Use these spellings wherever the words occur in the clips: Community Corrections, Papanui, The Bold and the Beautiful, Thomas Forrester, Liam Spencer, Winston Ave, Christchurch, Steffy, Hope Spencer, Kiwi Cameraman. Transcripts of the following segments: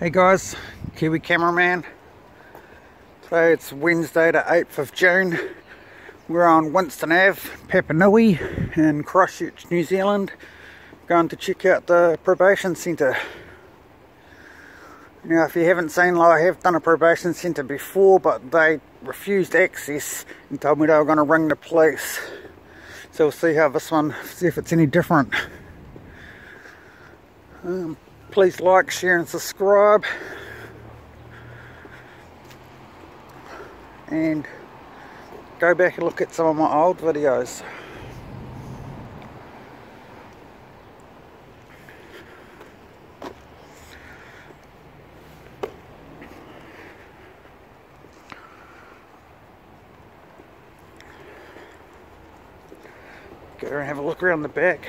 Hey guys, Kiwi Cameraman. Today it's Wednesday the 8th of June. We're on Winston Ave, Papanui in Christchurch, New Zealand. Going to check out the probation centre. Now if you haven't seen, I have done a probation centre before, but they refused access and told me they were going to ring the police. So we'll see how this one, see if it's any different. Please like, share and subscribe, and go back and look at some of my old videos. Go and have a look around the back.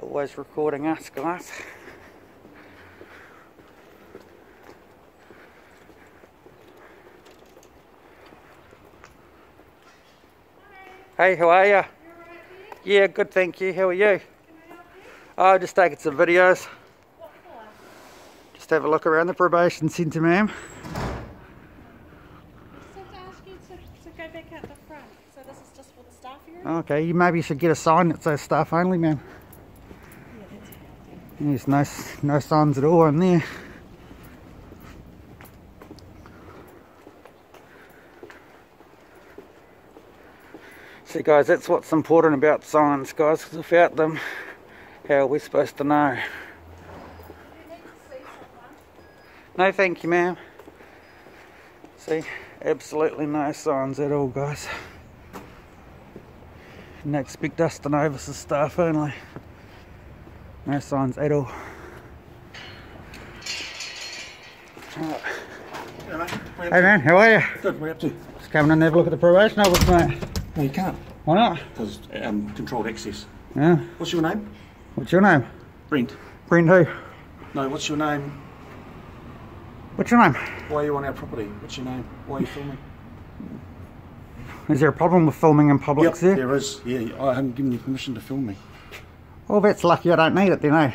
Always recording us, guys. Hey, how are you? Right, yeah, good, thank you. How are you? Can I help you? Oh, just taking some videos. What for? Just have a look around the probation centre, ma'am. Just have to ask you to go back out the front. So this is just for the staff area. Okay, you maybe should get a sign that says staff only, ma'am. There's no signs at all in there. See guys, that's what's important about signs, guys, because without them, how are we supposed to know? Do you need to see someone? No thank you, ma'am. See, absolutely no signs at all, guys. Didn't expect us to know this is staff only. No signs at all. Right. Hey man, how are you? Good, we're up to. Just coming in and have a look at the probation office, mate. No, you can't. Why not? Because controlled access. Yeah. What's your name? What's your name? Brent. Brent who? No, what's your name? What's your name? Why are you on our property? What's your name? Why are you filming? Is there a problem with filming in public? Yep, there is. Yeah, I haven't given you permission to film me. Well, that's lucky I don't need it then, eh?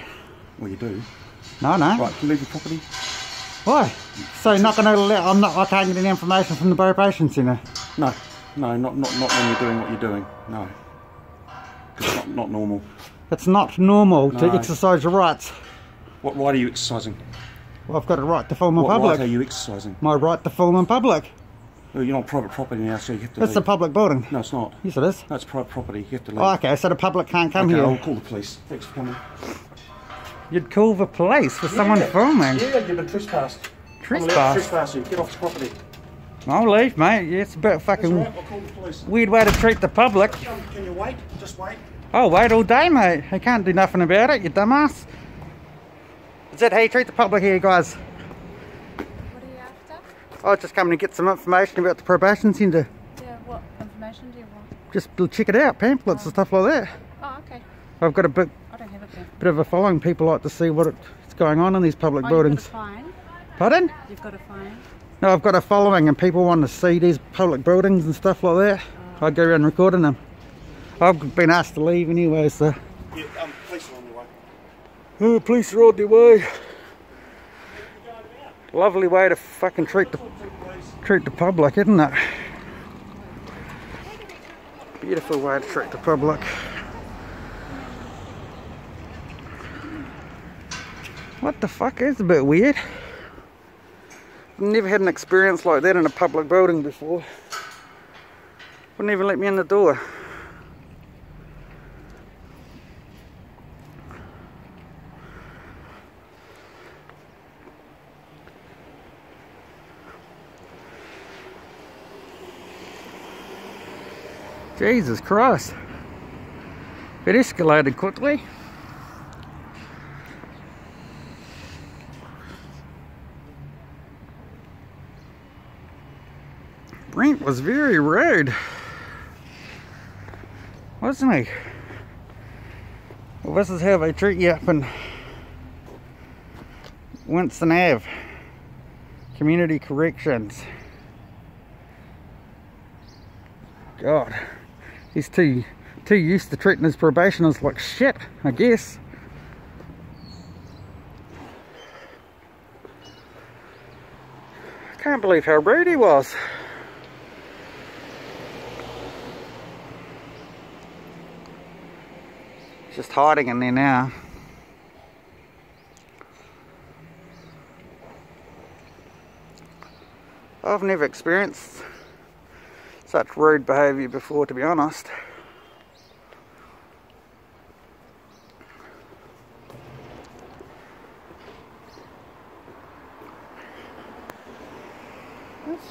Well, you do. No, no. Right, can you leave your property? Why? So you're not going to allow, I can't get any information from the probation centre? No. No, not when you're doing what you're doing. No. It's not normal. It's not normal to exercise your rights. What right are you exercising? Well, I've got a right to film in public. What right are you exercising? My right to film in public. Well, you're not private property now, so you have to leave. It's a public building. No, it's not. Yes, it is. No, it's private property. You have to leave. Oh, okay, so the public can't come here. I'll call the police. Thanks for coming. You'd call the police for someone filming? Yeah, you've been trespassed. Trespass you. Get off the property. I'll leave, mate. Yeah, it's a bit fucking right. I'll call the police. Weird way to treat the public. Can you wait? Just wait. I'll wait all day, mate. I can't do nothing about it, you dumbass. Is that how you treat the public here, guys? I was just coming to get some information about the probation centre. Yeah, what information do you want? Just check it out, pamphlets and stuff like that. Oh, okay. I've got a bit, bit of a following. People like to see what's going on in these public buildings. You've got a fine? Pardon? You've got a fine? No, I've got a following and people want to see these public buildings and stuff like that. Oh. I go around recording them. I've been asked to leave anyway, so... Yeah, police are on their way. Oh, police are on their way. Lovely way to fucking treat the public, isn't it? Beautiful way to treat the public. What the fuck? It's a bit weird. I've never had an experience like that in a public building before. Wouldn't even let me in the door. Jesus Christ, it escalated quickly. Brent was very rude, wasn't he? Well, this is how they treat you up in Winston Ave, Community Corrections. God, he's too used to treating his probationers like shit, I guess. I can't believe how rude he was. He's just hiding in there now. I've never experienced such rude behaviour before, to be honest. That's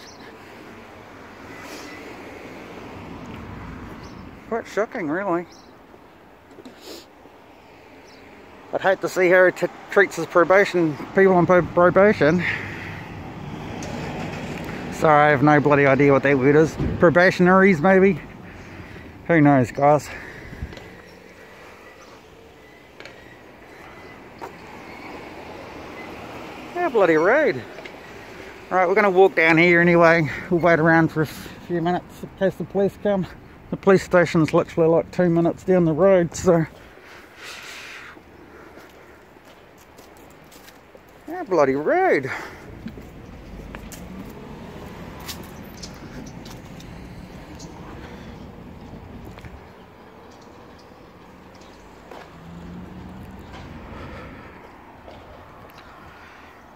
quite shocking, really. I'd hate to see how he treats his probation, people on probation. Sorry, I have no bloody idea what that word is. Probationaries, maybe? Who knows, guys? How bloody rude. Alright, we're going to walk down here anyway. We'll wait around for a few minutes in case the police come. The police station's literally like 2 minutes down the road, so... How bloody rude.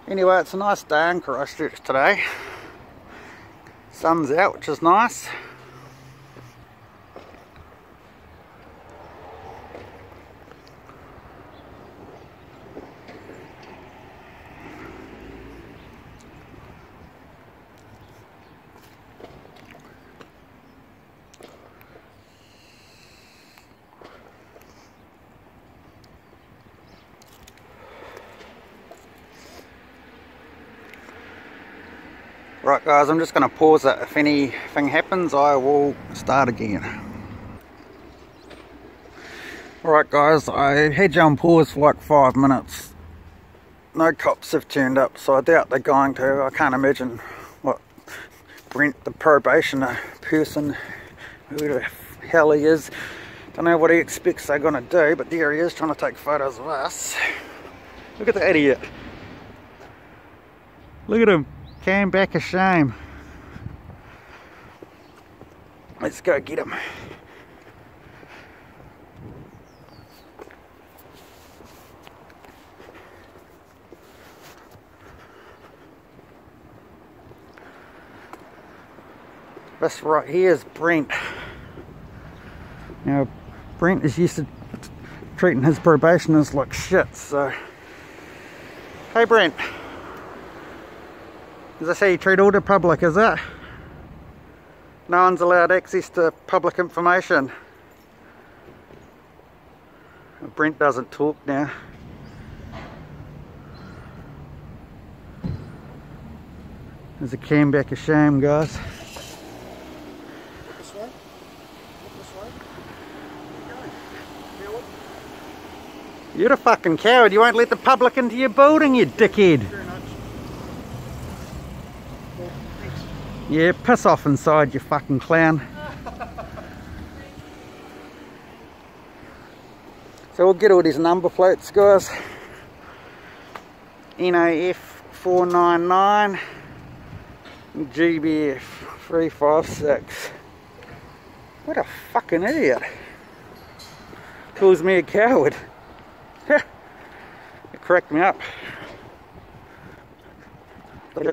Anyway, it's a nice day in Christchurch today. Sun's out, which is nice. Right guys, I'm just going to pause it. If anything happens, I will start again. Alright guys, I had you on pause for like 5 minutes. No cops have turned up, so I doubt they're going to. I can't imagine what Brent, the probationer person, who the hell he is. Don't know what he expects they're going to do, but there he is trying to take photos of us. Look at the idiot. Look at him. Came back a shame. Let's go get him. This right here is Brent. Now, Brent is used to treating his probationers like shit, so... Hey, Brent. Is this how you treat all the public, is it? No one's allowed access to public information. Brent doesn't talk now. There's a cam back of shame, guys. This way? This way? Where are you going? You're a fucking coward. You won't let the public into your building, you dickhead. Yeah, piss off inside, you fucking clown. So we'll get all these number plates, guys. NAF 499, GBF 356. What a fucking idiot. Calls me a coward. It cracked me up. Yeah.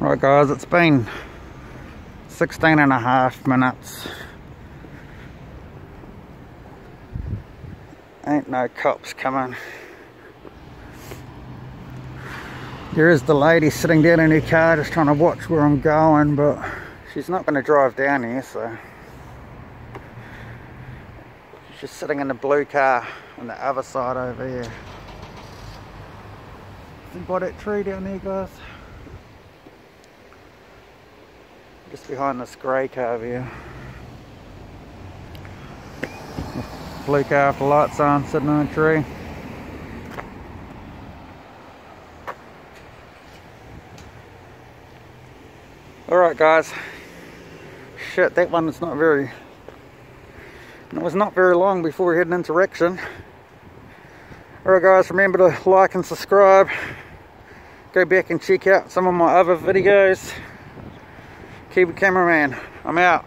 Right guys, it's been 16.5 minutes. Ain't no cops coming. There is the lady sitting down in her car just trying to watch where I'm going, but she's not going to drive down here, so she's just sitting in the blue car on the other side over here. Something by that tree down there, guys. Just behind this grey car there. Blue car with the lights on, sitting on a tree. Alright guys. Shit, that one is not very... It was not very long before we had an interaction. Alright guys, remember to like and subscribe. Go back and check out some of my other videos. Kiwi Cameraman, I'm out.